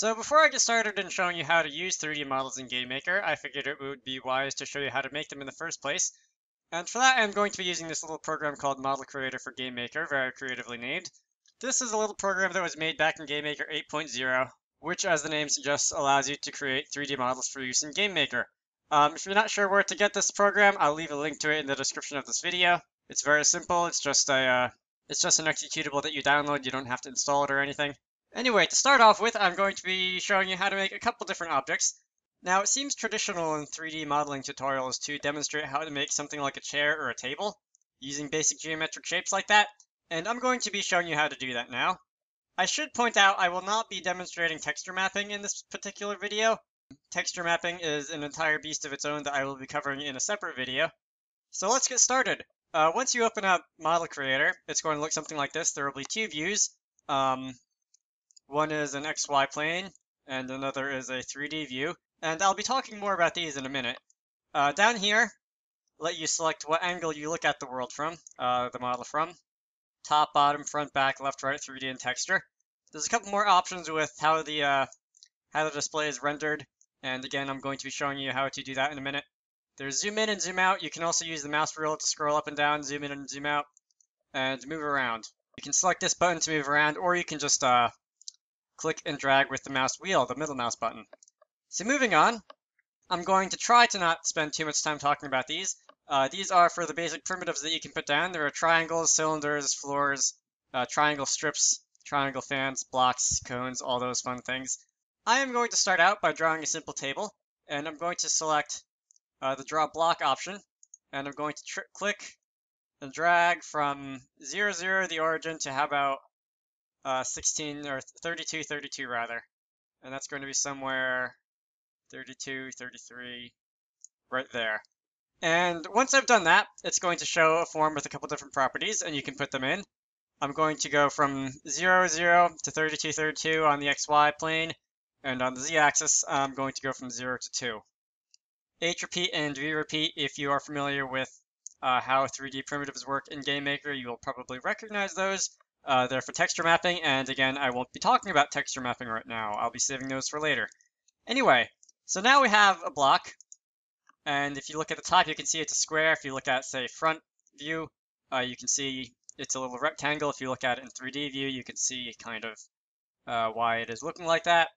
So before I get started in showing you how to use 3D models in GameMaker, I figured it would be wise to show you how to make them in the first place. And for that, I'm going to be using this little program called Model Creator for GameMaker, very creatively named. This is a little program that was made back in GameMaker 8.0, which, as the name suggests, allows you to create 3D models for use in GameMaker. If you're not sure where to get this program, I'll leave a link to it in the description of this video. It's very simple. It's just an executable that you download. You don't have to install it or anything. Anyway, to start off with, I'm going to be showing you how to make a couple different objects. Now, it seems traditional in 3D modeling tutorials to demonstrate how to make something like a chair or a table using basic geometric shapes like that, and I'm going to be showing you how to do that now. I should point out I will not be demonstrating texture mapping in this particular video. Texture mapping is an entire beast of its own that I will be covering in a separate video. So let's get started. Once you open up Model Creator, it's going to look something like this. There will be two views. One is an XY plane, and another is a 3D view. And I'll be talking more about these in a minute. Down here, let you select what angle you look at the world from, the model from. Top, bottom, front, back, left, right, 3D, and texture. There's a couple more options with how the display is rendered. And again, I'm going to be showing you how to do that in a minute. There's zoom in and zoom out. You can also use the mouse wheel to scroll up and down, zoom in and zoom out, and move around. You can select this button to move around, or you can just click and drag with the mouse wheel, the middle mouse button. So moving on, I'm going to try to not spend too much time talking about these. These are for the basic primitives that you can put down. There are triangles, cylinders, floors, triangle strips, triangle fans, blocks, cones, all those fun things. I am going to start out by drawing a simple table, and I'm going to select the draw block option, and I'm going to click and drag from 0, 0, the origin, to how about 16 or 32, 32 rather, and that's going to be somewhere 32, 33, right there. And once I've done that, it's going to show a form with a couple different properties, and you can put them in. I'm going to go from 0, 0 to 32, 32 on the XY plane, and on the Z-axis, I'm going to go from 0 to 2. H repeat and V repeat. If you are familiar with how 3D primitives work in GameMaker, you will probably recognize those. They're for texture mapping, and again, I won't be talking about texture mapping right now. I'll be saving those for later. Anyway, so now we have a block, and if you look at the top, you can see it's a square. If you look at, say, front view, you can see it's a little rectangle. If you look at it in 3D view, you can see kind of why it is looking like that.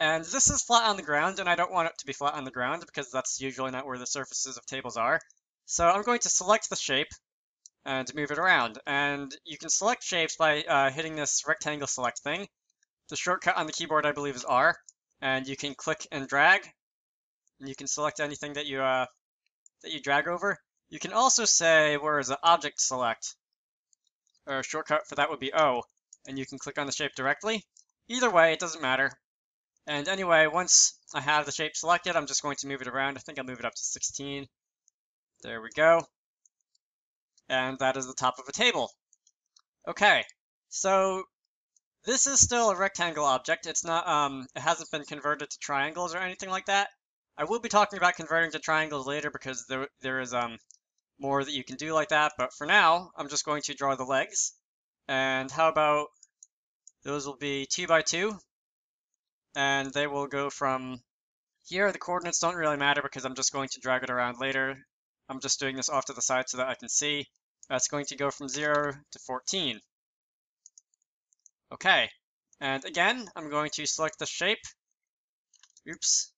And this is flat on the ground, and I don't want it to be flat on the ground because that's usually not where the surfaces of tables are. So I'm going to select the shape and move it around. And you can select shapes by hitting this rectangle select thing. The shortcut on the keyboard, I believe, is R. And you can click and drag. And you can select anything that you drag over. You can also say, where is the object select? Or a shortcut for that would be O. And you can click on the shape directly. Either way, it doesn't matter. And anyway, once I have the shape selected, I'm just going to move it around. I think I'll move it up to 16. There we go. And that is the top of a table. Okay, so this is still a rectangle object. It's not, it hasn't been converted to triangles or anything like that. I will be talking about converting to triangles later because there is more that you can do like that. But for now, I'm just going to draw the legs. And how about those will be 2 by 2, and they will go from here. The coordinates don't really matter because I'm just going to drag it around later. I'm just doing this off to the side so that I can see. That's going to go from 0 to 14. Okay, and again, I'm going to select the shape. Oops.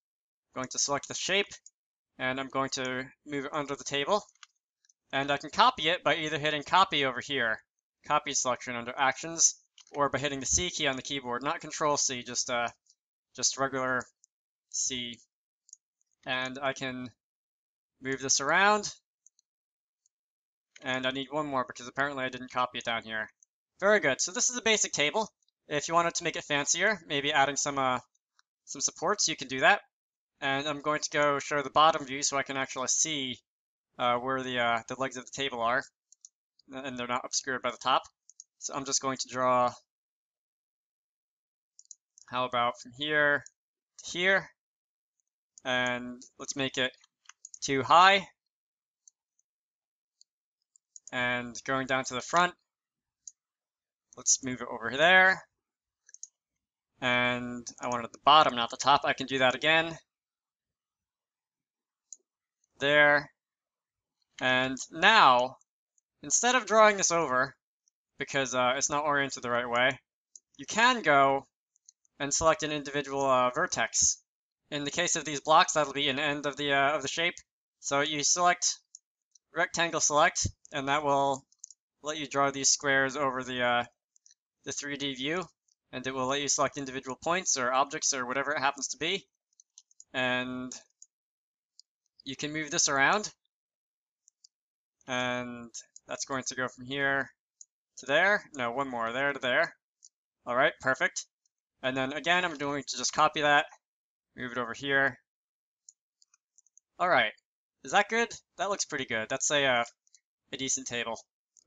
I'm going to select the shape, and I'm going to move it under the table. And I can copy it by either hitting copy over here, copy selection under actions, or by hitting the C key on the keyboard, not Control C, just regular C. And I can move this around. And I need one more because apparently I didn't copy it down here. Very good. So this is a basic table. If you wanted to make it fancier, maybe adding some supports, you can do that. And I'm going to go show the bottom view so I can actually see where the legs of the table are. And they're not obscured by the top. So I'm just going to draw, how about from here to here, and let's make it 2 high, and going down to the front, let's move it over there, and and I want it at the bottom, not the top. I can do that again. There. And now, instead of drawing this over, because it's not oriented the right way, you can go and select an individual vertex. In the case of these blocks, that'll be an end of the shape. So you select rectangle select, and that will let you draw these squares over the 3D view, and it will let you select individual points or objects or whatever it happens to be. And you can move this around, and that's going to go from here to there. No, one more, there to there. All right, perfect. And then again, I'm going to just copy that, move it over here. All right, is that good? That looks pretty good. That's a decent table.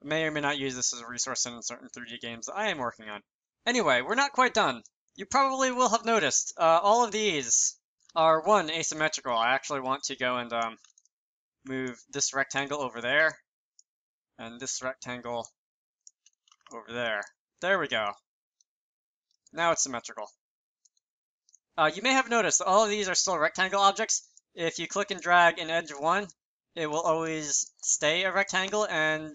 I may or may not use this as a resource in certain 3D games that I am working on. Anyway, we're not quite done. You probably will have noticed all of these are one asymmetrical. I actually want to go and move this rectangle over there and this rectangle over there. There we go. Now it's symmetrical. You may have noticed that all of these are still rectangle objects. If you click and drag an edge of one, it will always stay a rectangle, and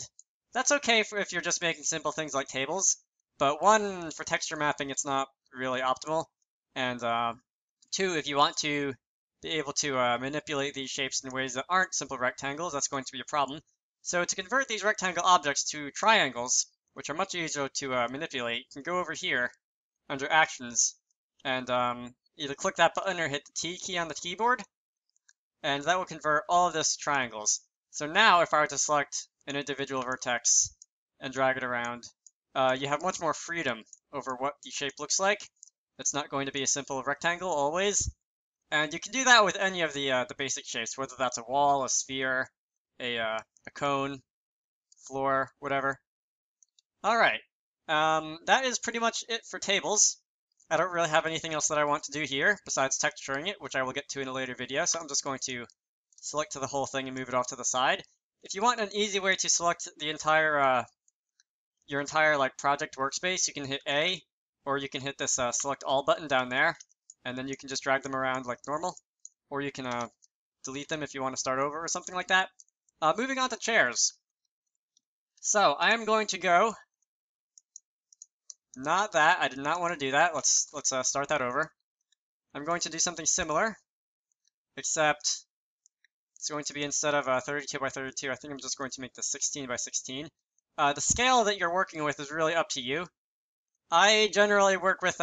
that's okay for if you're just making simple things like tables. But one, for texture mapping, it's not really optimal. And two, if you want to be able to manipulate these shapes in ways that aren't simple rectangles, that's going to be a problem. So to convert these rectangle objects to triangles, which are much easier to manipulate, you can go over here under Actions, and either click that button or hit the T key on the keyboard, and that will convert all of this to triangles. So now, if I were to select an individual vertex and drag it around, you have much more freedom over what the shape looks like. It's not going to be a simple rectangle always, and you can do that with any of the basic shapes, whether that's a wall, a sphere, a cone, floor, whatever. All right. That is pretty much it for tables. I don't really have anything else that I want to do here besides texturing it, which I will get to in a later video, so I'm just going to select the whole thing and move it off to the side. If you want an easy way to select the entire, your entire like project workspace, you can hit A, or you can hit this select all button down there, and then you can just drag them around like normal, or you can delete them if you want to start over or something like that. Moving on to chairs. So I am going to go... Not that. I did not want to do that. Let's start that over. I'm going to do something similar, except it's going to be, instead of 32 by 32, I think I'm just going to make this 16 by 16. The scale that you're working with is really up to you. I generally work with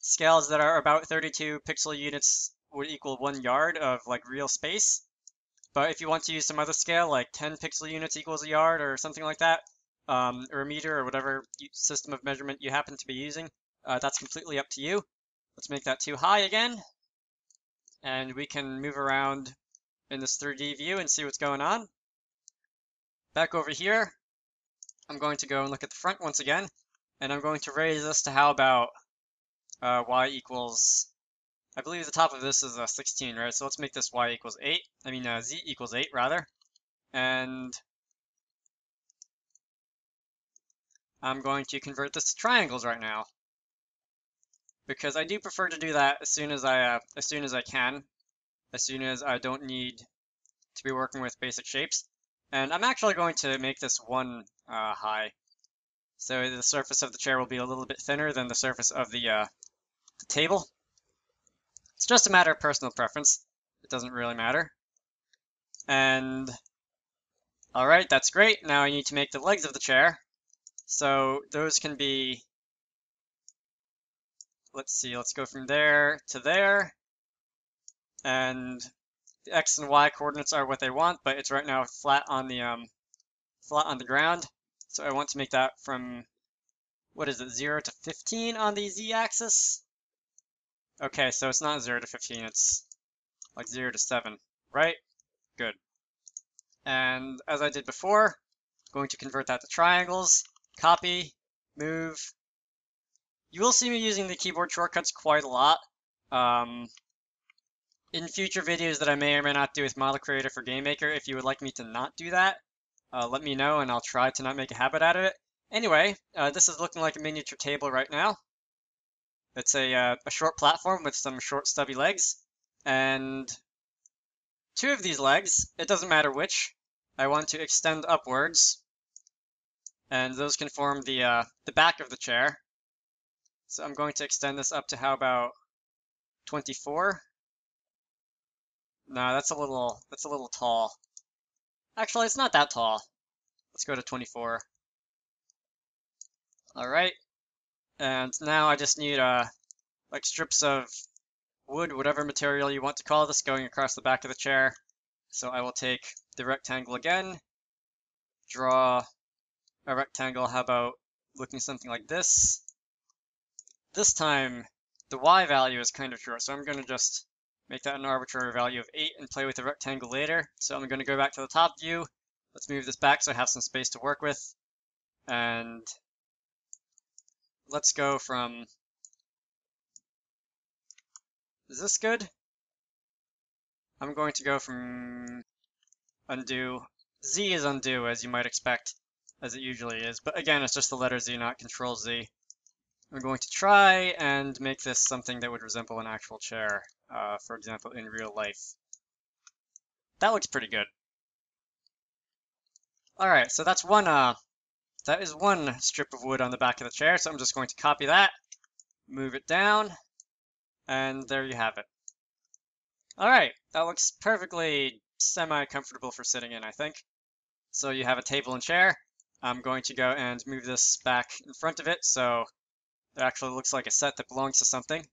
scales that are about 32 pixel units would equal 1 yard of like real space. But if you want to use some other scale, like 10 pixel units equals a yard or something like that, or a meter, or whatever system of measurement you happen to be using, that's completely up to you. Let's make that too high again, and we can move around in this 3D view and see what's going on. Back over here, I'm going to go and look at the front once again, and I'm going to raise this to how about y equals, I believe the top of this is 16, right? So let's make this y equals 8, I mean z equals 8 rather, and I'm going to convert this to triangles right now, because I do prefer to do that as soon as I can, as soon as I don't need to be working with basic shapes. And I'm actually going to make this one high, so the surface of the chair will be a little bit thinner than the surface of the table. It's just a matter of personal preference. It doesn't really matter. And all right, that's great. Now I need to make the legs of the chair. So those can be, let's see, let's go from there to there. And the X and Y coordinates are what they want, but it's right now flat on the ground. So I want to make that from, what is it, 0 to 15 on the Z axis? Okay, so it's not 0 to 15, it's like 0 to 7, right? Good. And as I did before, I'm going to convert that to triangles. Copy, move. You will see me using the keyboard shortcuts quite a lot. In future videos that I may or may not do with Model Creator for GameMaker, if you would like me to not do that, let me know and I'll try to not make a habit out of it. Anyway, this is looking like a miniature table right now. It's a short platform with some short stubby legs, and two of these legs, it doesn't matter which, I want to extend upwards, and those can form the back of the chair. So I'm going to extend this up to how about 24? No, that's a little tall. Actually, it's not that tall. Let's go to 24. All right. And now I just need like strips of wood, whatever material you want to call this, going across the back of the chair. So I will take the rectangle again, draw a rectangle, how about looking something like this? This time the Y value is kind of short, so I'm going to just make that an arbitrary value of 8 and play with the rectangle later. So I'm going to go back to the top view. Let's move this back so I have some space to work with. And let's go from, is this good? I'm going to go from undo. Z is undo, as you might expect, as it usually is. But again, it's just the letter Z, not Control Z. I'm going to try and make this something that would resemble an actual chair, for example, in real life. That looks pretty good. All right, so that's one. That is one strip of wood on the back of the chair, so I'm just going to copy that, move it down, and there you have it. Alright, that looks perfectly semi-comfortable for sitting in, I think. So you have a table and chair. I'm going to go and move this back in front of it, so it actually looks like a set that belongs to something.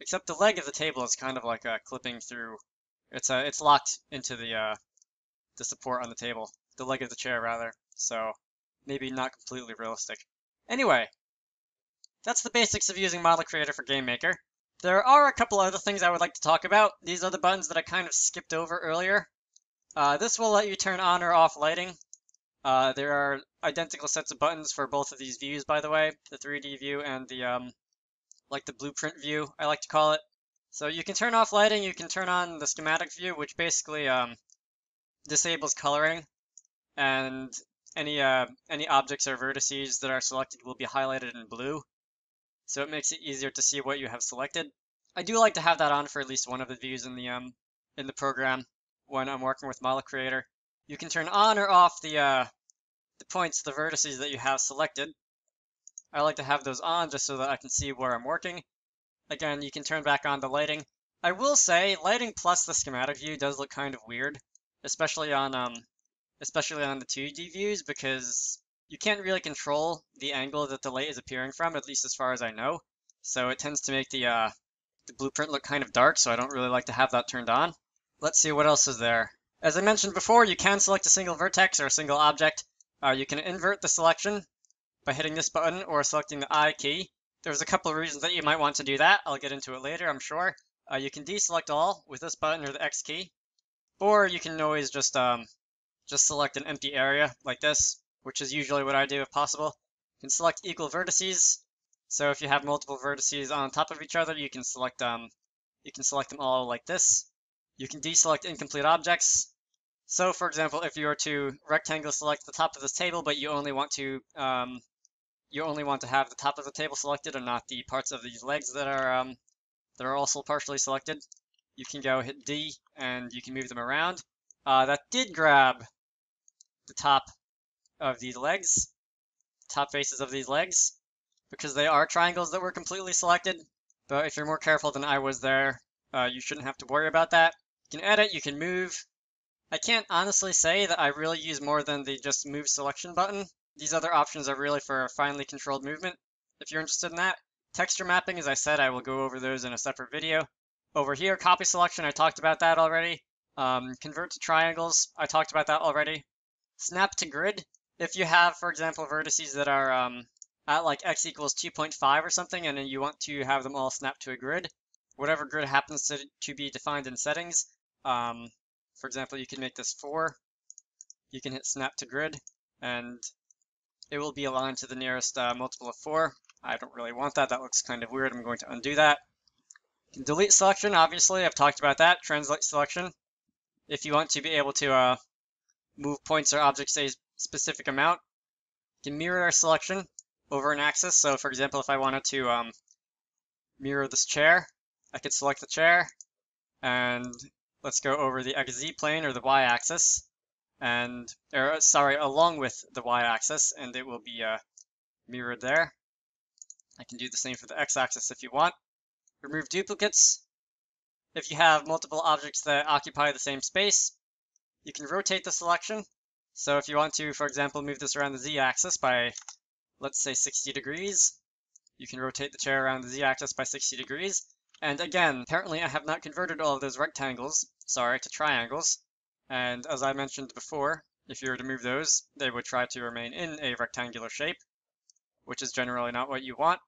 Except the leg of the table is kind of like clipping through. It's locked into the support on the table. The leg of the chair, rather. So maybe not completely realistic. Anyway, that's the basics of using Model Creator for GameMaker. There are a couple other things I would like to talk about. These are the buttons that I kind of skipped over earlier. This will let you turn on or off lighting. There are identical sets of buttons for both of these views, by the way, the 3D view and the like the blueprint view, I like to call it. So you can turn off lighting, you can turn on the schematic view, which basically disables coloring, and any objects or vertices that are selected will be highlighted in blue, so it makes it easier to see what you have selected. I do like to have that on for at least one of the views in the program when I'm working with Model Creator. You can turn on or off the points, the vertices that you have selected. I like to have those on just so that I can see where I'm working. Again, you can turn back on the lighting. I will say, lighting plus the schematic view does look kind of weird, especially on the 2D views, because you can't really control the angle that the light is appearing from, at least as far as I know. So it tends to make the blueprint look kind of dark, so I don't really like to have that turned on. Let's see what else is there. As I mentioned before, you can select a single vertex or a single object. You can invert the selection by hitting this button or selecting the I key. There's a couple of reasons that you might want to do that. I'll get into it later, I'm sure. You can deselect all with this button or the X key. Or you can always just select an empty area like this, which is usually what I do if possible. You can select equal vertices. So if you have multiple vertices on top of each other, you can select them all like this. You can deselect incomplete objects. So for example, if you were to rectangle select the top of this table, but you only want to have the top of the table selected and not the parts of these legs that are also partially selected, you can go hit D and you can move them around. That did grab the top of these legs, top faces of these legs, because they are triangles that were completely selected. But if you're more careful than I was there, you shouldn't have to worry about that. You can edit, you can move. I can't honestly say that I really use more than the just move selection button. These other options are really for finely controlled movement, if you're interested in that. Texture mapping, as I said, I will go over those in a separate video. Over here, copy selection, I talked about that already. Convert to triangles, I talked about that already. Snap to grid, if you have, for example, vertices that are at like x equals 2.5 or something, and then you want to have them all snap to a grid, whatever grid happens to be defined in settings. For example, you can make this 4, you can hit snap to grid, and it will be aligned to the nearest multiple of 4. I don't really want that, that looks kind of weird, I'm going to undo that. You can delete selection, obviously, I've talked about that. Translate selection, if you want to be able to move points or objects a specific amount. You can mirror selection over an axis. So for example, if I wanted to mirror this chair. I could select the chair, and let's go over the z-plane or the y-axis, and along with the y-axis, and it will be mirrored there. I can do the same for the x-axis if you want. Remove duplicates. If you have multiple objects that occupy the same space, you can rotate the selection. So if you want to, for example, move this around the z-axis by, let's say, 60 degrees, you can rotate the chair around the z-axis by 60 degrees. And again, apparently I have not converted all of those rectangles, to triangles. And as I mentioned before, if you were to move those, they would try to remain in a rectangular shape, which is generally not what you want.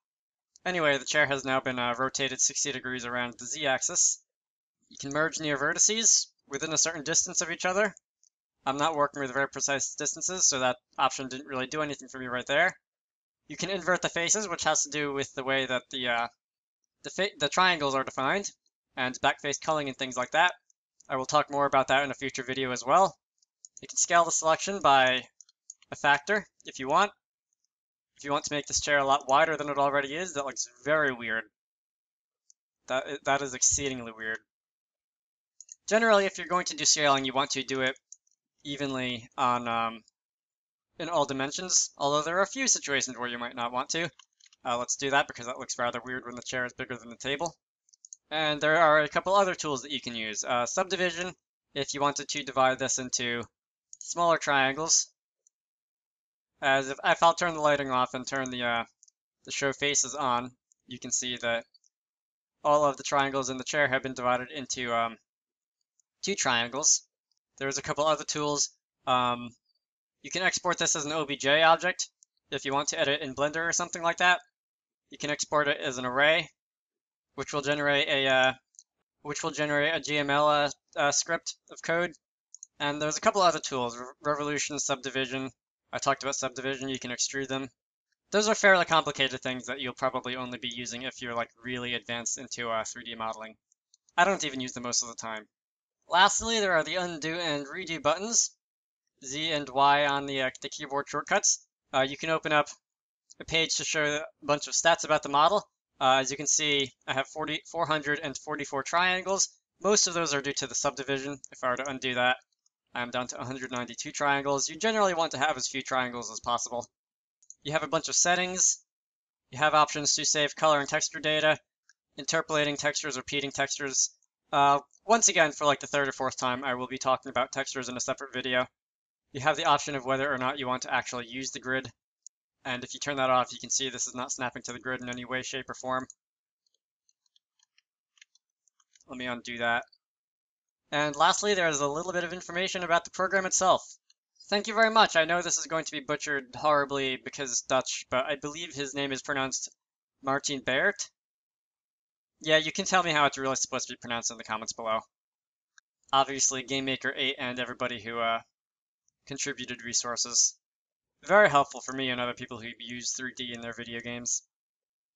Anyway, the chair has now been rotated 60 degrees around the z-axis. You can merge near vertices within a certain distance of each other. I'm not working with very precise distances, so that option didn't really do anything for me right there. You can invert the faces, which has to do with the way that the triangles are defined, and backface culling and things like that. I will talk more about that in a future video as well. You can scale the selection by a factor if you want. If you want to make this chair a lot wider than it already is, that looks very weird. That is exceedingly weird. Generally, if you're going to do scaling, you want to do it evenly on in all dimensions, although there are a few situations where you might not want to. Let's do that because that looks rather weird when the chair is bigger than the table. And there are a couple other tools that you can use. Subdivision, if you wanted to divide this into smaller triangles. If I'll turn the lighting off and turn the show faces on, you can see that all of the triangles in the chair have been divided into two triangles. There's a couple other tools. You can export this as an OBJ object if you want to edit in Blender or something like that. You can export it as an array, which will generate a GML script of code. And there's a couple other tools: revolution, subdivision. I talked about subdivision. You can extrude them. Those are fairly complicated things that you'll probably only be using if you're like really advanced into 3D modeling. I don't even use them most of the time. Lastly, there are the undo and redo buttons, Z and Y on the keyboard shortcuts. You can open up a page to show a bunch of stats about the model. As you can see, I have 444 triangles. Most of those are due to the subdivision. If I were to undo that, I'm down to 192 triangles. You generally want to have as few triangles as possible. You have a bunch of settings. You have options to save color and texture data, interpolating textures, repeating textures. Once again, for like the third or fourth time, I will be talking about textures in a separate video. You have the option of whether or not you want to actually use the grid. And if you turn that off, you can see this is not snapping to the grid in any way, shape, or form. Let me undo that. And lastly, there's a little bit of information about the program itself. Thank you very much. I know this is going to be butchered horribly because it's Dutch, but I believe his name is pronounced Martin Baert. Yeah, you can tell me how it's really supposed to be pronounced in the comments below. Obviously, GameMaker 8 and everybody who contributed resources. Very helpful for me and other people who use 3D in their video games.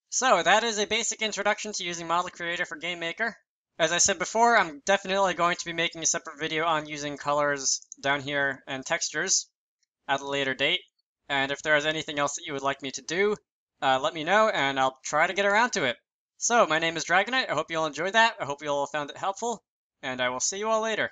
So that is a basic introduction to using Model Creator for GameMaker. As I said before, I'm definitely going to be making a separate video on using colors down here and textures at a later date. And if there is anything else that you would like me to do, let me know and I'll try to get around to it. So my name is Dragonite. I hope you all enjoyed that. I hope you all found it helpful, and I will see you all later.